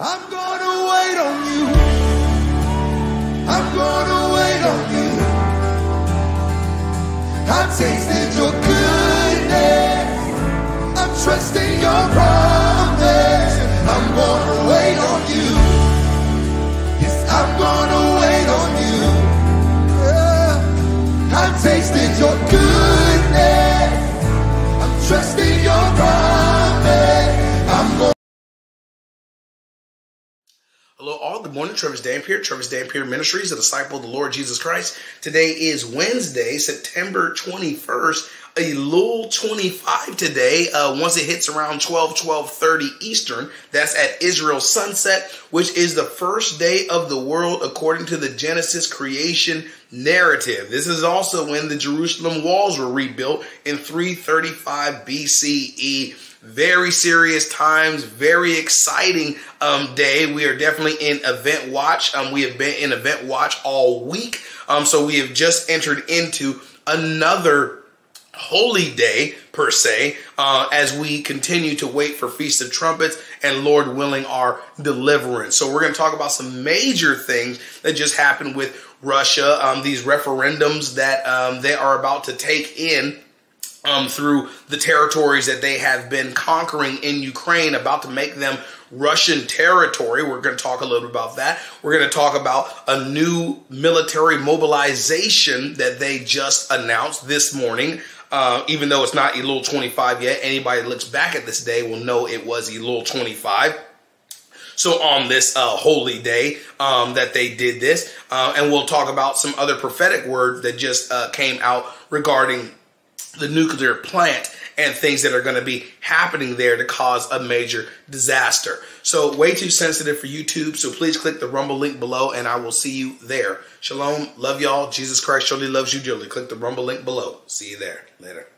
I'm gonna wait on you. I'm gonna wait on you. I've tasted your goodness. I'm trusting your promise. I'm gonna wait on you. Yes, I'm gonna wait on you. Yeah. I've tasted your goodness. I'm trusting your promise. I'm gonna. Hello all, good morning. Travis Dampier Ministries, a disciple of the Lord Jesus Christ. Today is Wednesday, September 21st, Elul 25 today. Once it hits around 12:30 Eastern, that's at Israel sunset, which is the first day of the world according to the Genesis creation narrative. This is also when the Jerusalem walls were rebuilt in 335 BCE. Very serious times, very exciting day. We are definitely in event watch. We have been in event watch all week. So we have just entered into another holy day, per se, as we continue to wait for Feast of Trumpets and, Lord willing, our deliverance. So we're going to talk about some major things that just happened with Russia, these referendums that they are about to take in through the territories that they have been conquering in Ukraine, about to make them Russian territory. We're going to talk a little bit about that. We're going to talk about a new military mobilization that they just announced this morning. Even though it's not Elul 25 yet, anybody that looks back at this day will know it was Elul 25. So on this holy day that they did this, and we'll talk about some other prophetic words that just came out regarding the nuclear plant and things that are going to be happening there to cause a major disaster. So way too sensitive for YouTube. So please click the Rumble link below and I will see you there. Shalom. Love y'all. Jesus Christ surely loves you dearly. Click the Rumble link below. See you there. Later.